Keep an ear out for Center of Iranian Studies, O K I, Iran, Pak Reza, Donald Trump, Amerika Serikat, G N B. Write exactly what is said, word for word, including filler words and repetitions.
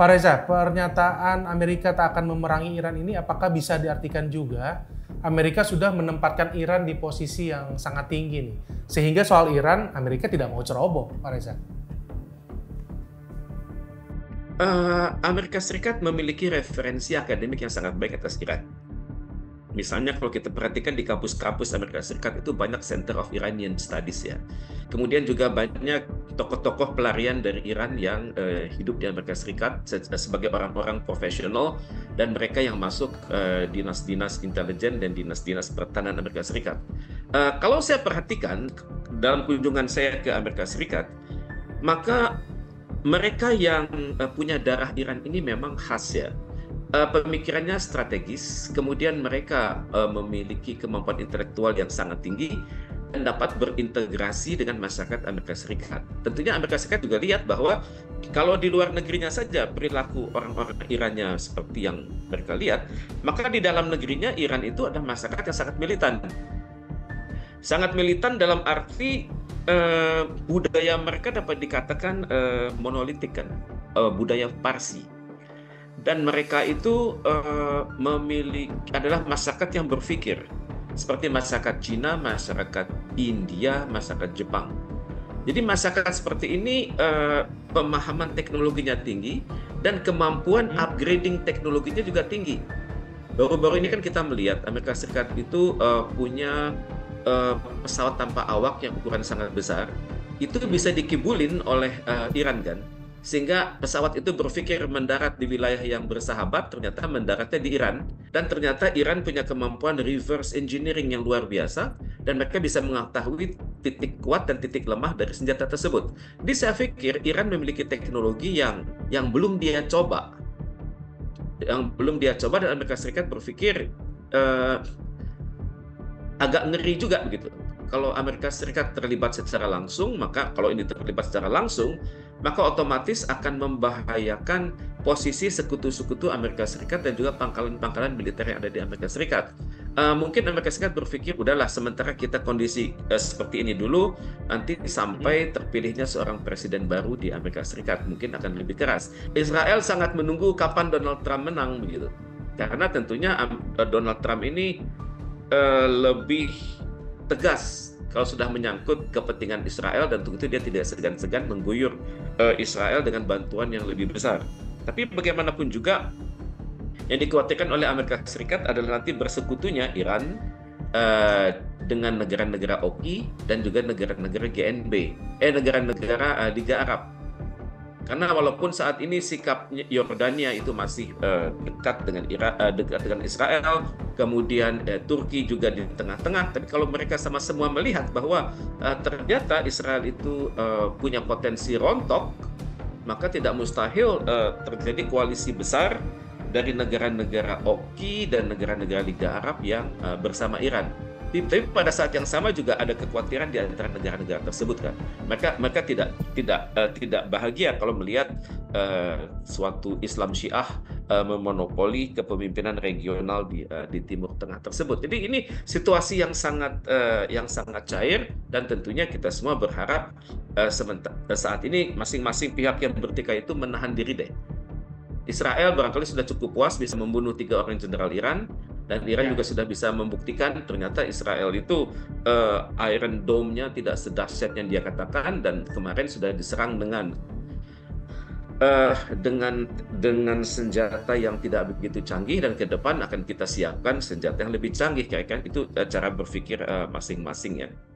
Pak Reza, pernyataan Amerika tak akan memerangi Iran ini apakah bisa diartikan juga Amerika sudah menempatkan Iran di posisi yang sangat tinggi nih, sehingga soal Iran Amerika tidak mau ceroboh, Pak Reza? Uh, Amerika Serikat memiliki referensi akademik yang sangat baik atas Iran. Misalnya kalau kita perhatikan di kampus-kampus Amerika Serikat itu banyak Center of Iranian Studies ya. Kemudian juga banyak tokoh-tokoh pelarian dari Iran yang eh, hidup di Amerika Serikat sebagai orang-orang profesional dan mereka yang masuk dinas-dinas eh, intelijen dan dinas-dinas pertahanan Amerika Serikat. Eh, kalau saya perhatikan dalam kunjungan saya ke Amerika Serikat, maka mereka yang eh, punya darah Iran ini memang khas ya. Uh, pemikirannya strategis, kemudian mereka uh, memiliki kemampuan intelektual yang sangat tinggi dan dapat berintegrasi dengan masyarakat Amerika Serikat. Tentunya Amerika Serikat juga lihat bahwa kalau di luar negerinya saja perilaku orang-orang Irannya seperti yang mereka lihat, maka di dalam negerinya Iran itu ada masyarakat yang sangat militan. Sangat militan dalam arti uh, budaya mereka dapat dikatakan uh, monolitik kan, uh, budaya Parsi. Dan mereka itu uh, memiliki adalah masyarakat yang berpikir seperti masyarakat Cina, masyarakat India, masyarakat Jepang. Jadi masyarakat seperti ini uh, pemahaman teknologinya tinggi dan kemampuan upgrading teknologinya juga tinggi. Baru-baru ini kan kita melihat Amerika Serikat itu uh, punya uh, pesawat tanpa awak yang ukuran sangat besar. Itu bisa dikibulin oleh uh, Iran kan? Sehingga pesawat itu berpikir mendarat di wilayah yang bersahabat, ternyata mendaratnya di Iran. Dan ternyata Iran punya kemampuan reverse engineering yang luar biasa, dan mereka bisa mengetahui titik kuat dan titik lemah dari senjata tersebut. Jadi saya pikir Iran memiliki teknologi yang yang belum dia coba. Yang belum dia coba dan Amerika Serikat berpikir eh, agak ngeri juga begitu. Kalau Amerika Serikat terlibat secara langsung, maka kalau ini terlibat secara langsung, maka otomatis akan membahayakan posisi sekutu-sekutu Amerika Serikat dan juga pangkalan-pangkalan militer yang ada di Amerika Serikat. Uh, mungkin Amerika Serikat berpikir, udahlah sementara kita kondisi uh, seperti ini dulu, nanti sampai terpilihnya seorang presiden baru di Amerika Serikat, mungkin akan lebih keras. Israel sangat menunggu kapan Donald Trump menang, begitu. Karena tentunya uh, Donald Trump ini uh, lebih tegas kalau sudah menyangkut kepentingan Israel dan tentu dia tidak segan-segan mengguyur uh, Israel dengan bantuan yang lebih besar. Tapi bagaimanapun juga yang dikhawatirkan oleh Amerika Serikat adalah nanti bersekutunya Iran uh, dengan negara-negara O K I dan juga negara-negara G N B, eh negara-negara uh, Liga Arab. Karena walaupun saat ini sikap Yordania itu masih uh, dekat dengan Irak, uh, dekat dengan Israel, kemudian uh, Turki juga di tengah-tengah. Tapi kalau mereka sama semua melihat bahwa uh, ternyata Israel itu uh, punya potensi rontok, maka tidak mustahil uh, terjadi koalisi besar dari negara-negara O K I dan negara-negara Liga Arab yang uh, bersama Iran. Tapi pada saat yang sama juga ada kekhawatiran di antara negara-negara tersebut kan. Mereka mereka tidak tidak uh, tidak bahagia kalau melihat uh, suatu Islam Syiah uh, memonopoli kepemimpinan regional di uh, di Timur Tengah tersebut. Jadi ini situasi yang sangat uh, yang sangat cair dan tentunya kita semua berharap uh, sementara saat ini masing-masing pihak yang bertikai itu menahan diri deh. Israel barangkali sudah cukup puas bisa membunuh tiga orang jenderal Iran. Dan Iran ya. Juga sudah bisa membuktikan ternyata Israel itu uh, Iron Dome-nya tidak sedahsyat yang dia katakan dan kemarin sudah diserang dengan uh, dengan dengan senjata yang tidak begitu canggih dan ke depan akan kita siapkan senjata yang lebih canggih. Kira-kira itu uh, cara berpikir masing-masing uh, ya.